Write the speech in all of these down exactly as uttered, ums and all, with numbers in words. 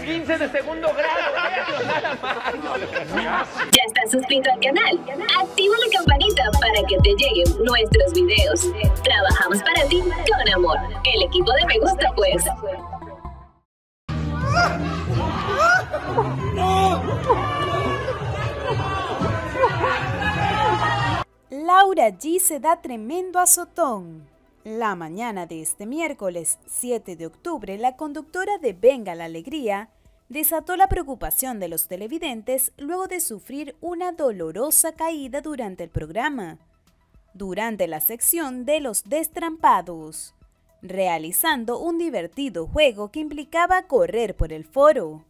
esguince de segundo grado. Nada más. ¿Ya estás suscrito al canal? Activa la campanita para que te lleguen nuestros videos. Trabajamos para ti con amor. El equipo de Me Gusta Pues. Laura G se da tremendo azotón. La mañana de este miércoles siete de octubre, la conductora de Venga la Alegría desató la preocupación de los televidentes luego de sufrir una dolorosa caída durante el programa, durante la sección de Los Destrampados, realizando un divertido juego que implicaba correr por el foro.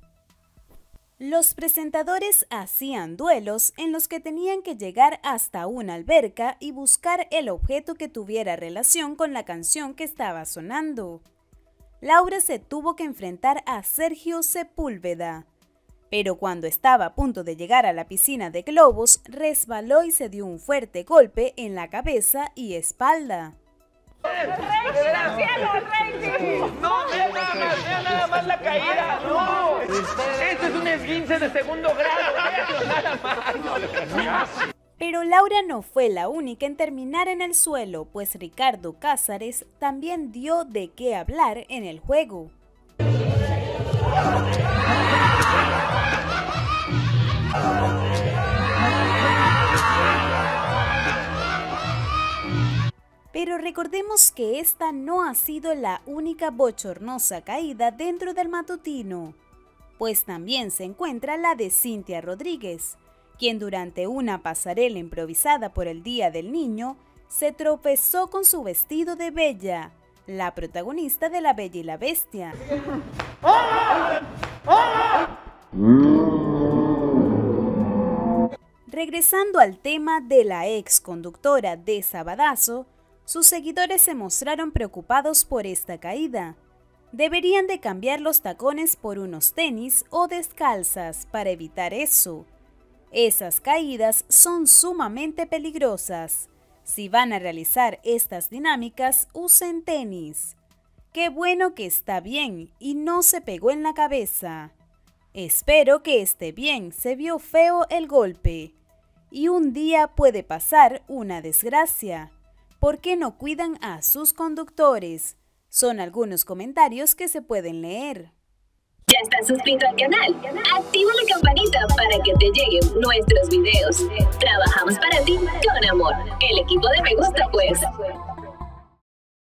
Los presentadores hacían duelos en los que tenían que llegar hasta una alberca y buscar el objeto que tuviera relación con la canción que estaba sonando. Laura se tuvo que enfrentar a Sergio Sepúlveda, pero cuando estaba a punto de llegar a la piscina de globos, resbaló y se dio un fuerte golpe en la cabeza y espalda. No, vea nada, nada más la caída. No, este es un esguince de segundo grado. Nada más. Pero Laura no fue la única en terminar en el suelo, pues Ricardo Cázares también dio de qué hablar en el juego. Pero recordemos que esta no ha sido la única bochornosa caída dentro del matutino, pues también se encuentra la de Cintia Rodríguez, quien durante una pasarela improvisada por el Día del Niño, se tropezó con su vestido de Bella, la protagonista de La Bella y la Bestia. ¡Ah! ¡Ah! Regresando al tema de la ex conductora de Sabadazo, sus seguidores se mostraron preocupados por esta caída. Deberían de cambiar los tacones por unos tenis o descalzas para evitar eso. Esas caídas son sumamente peligrosas. Si van a realizar estas dinámicas, usen tenis. Qué bueno que está bien y no se pegó en la cabeza. Espero que esté bien, se vio feo el golpe. Y un día puede pasar una desgracia. ¿Por qué no cuidan a sus conductores? Son algunos comentarios que se pueden leer. ¿Ya estás suscrito al canal? Activa la campanita para que te lleguen nuestros videos. Trabajamos para ti con amor. El equipo de Me Gusta Pues.